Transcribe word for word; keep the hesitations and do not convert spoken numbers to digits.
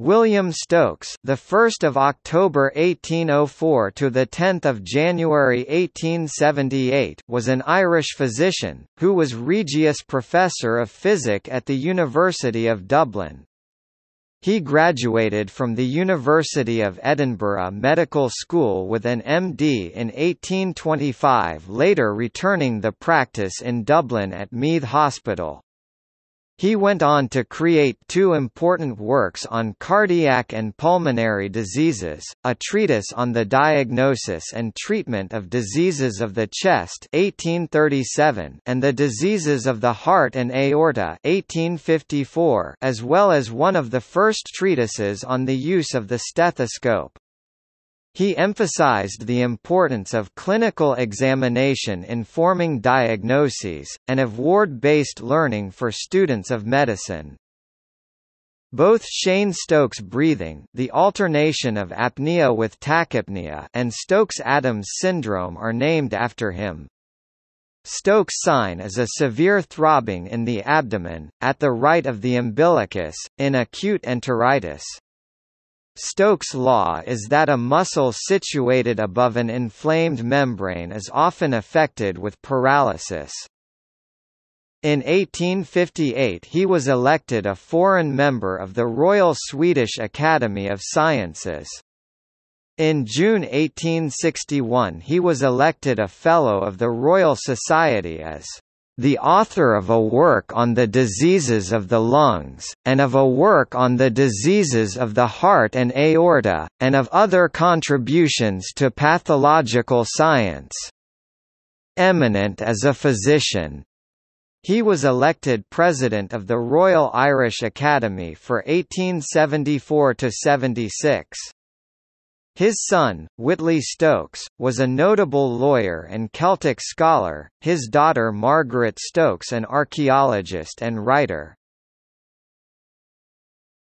William Stokes, the first of October eighteen oh four to the tenth of January eighteen seventy-eight, was an Irish physician who was Regius Professor of Physic at the University of Dublin. He graduated from the University of Edinburgh Medical School with an M D in eighteen twenty-five, later returning the practice in Dublin at Meath Hospital. He went on to create two important works on cardiac and pulmonary diseases, a treatise on the diagnosis and treatment of diseases of the chest eighteen thirty-seven and the diseases of the heart and aorta eighteen fifty-four, as well as one of the first treatises on the use of the stethoscope. He emphasized the importance of clinical examination in forming diagnoses, and of ward-based learning for students of medicine. Both Cheyne–Stokes breathing, the alternation of apnea with tachypnoea, and Stokes–Adams syndrome are named after him. Stokes' sign is a severe throbbing in the abdomen, at the right of the umbilicus, in acute enteritis. Stokes' law is that a muscle situated above an inflamed membrane is often affected with paralysis. In eighteen fifty-eight he was elected a foreign member of the Royal Swedish Academy of Sciences. In June eighteen sixty-one he was elected a Fellow of the Royal Society as the author of a work on the diseases of the lungs, and of a work on the diseases of the heart and aorta, and of other contributions to pathological science. Eminent as a physician, he was elected President of the Royal Irish Academy for eighteen seventy-four to seventy-six. His son, Whitley Stokes, was a notable lawyer and Celtic scholar, his daughter Margaret Stokes an archaeologist and writer.